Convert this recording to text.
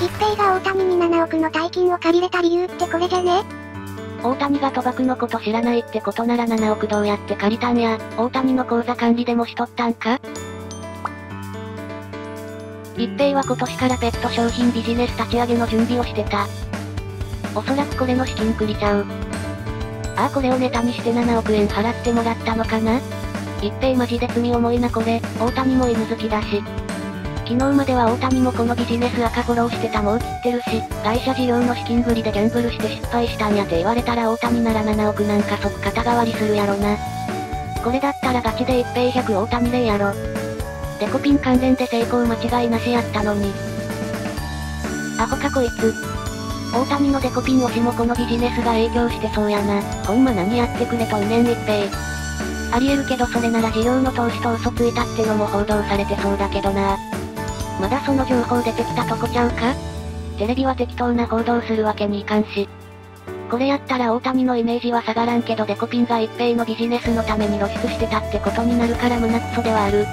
一平が大谷に7億の大金を借りれた理由ってこれじゃね？大谷が賭博のこと知らないってことなら7億どうやって借りたんや、大谷の口座管理でもしとったんか？一平は今年からペット商品ビジネス立ち上げの準備をしてた。おそらくこれの資金繰りちゃう。ああ、これをネタにして7億円払ってもらったのかな？一平マジで罪重いなこれ。大谷も犬好きだし。昨日までは大谷もこのビジネス赤フォローしてた、もう切ってるし、会社事業の資金繰りでギャンブルして失敗したんやって言われたら大谷なら7億なんか即肩代わりするやろな。これだったらガチで一平100大谷0やろ。デコピン関連で成功間違いなしやったのに。アホかこいつ。大谷のデコピン推しもこのビジネスが影響してそうやな。ほんま何やってくれとんねん一平。ありえるけどそれなら事業の投資と嘘ついたってのも報道されてそうだけどな。まだその情報出てきたとこちゃうか？テレビは適当な報道するわけにいかんし。これやったら大谷のイメージは下がらんけどデコピンが一平のビジネスのために露出してたってことになるから胸クソではある。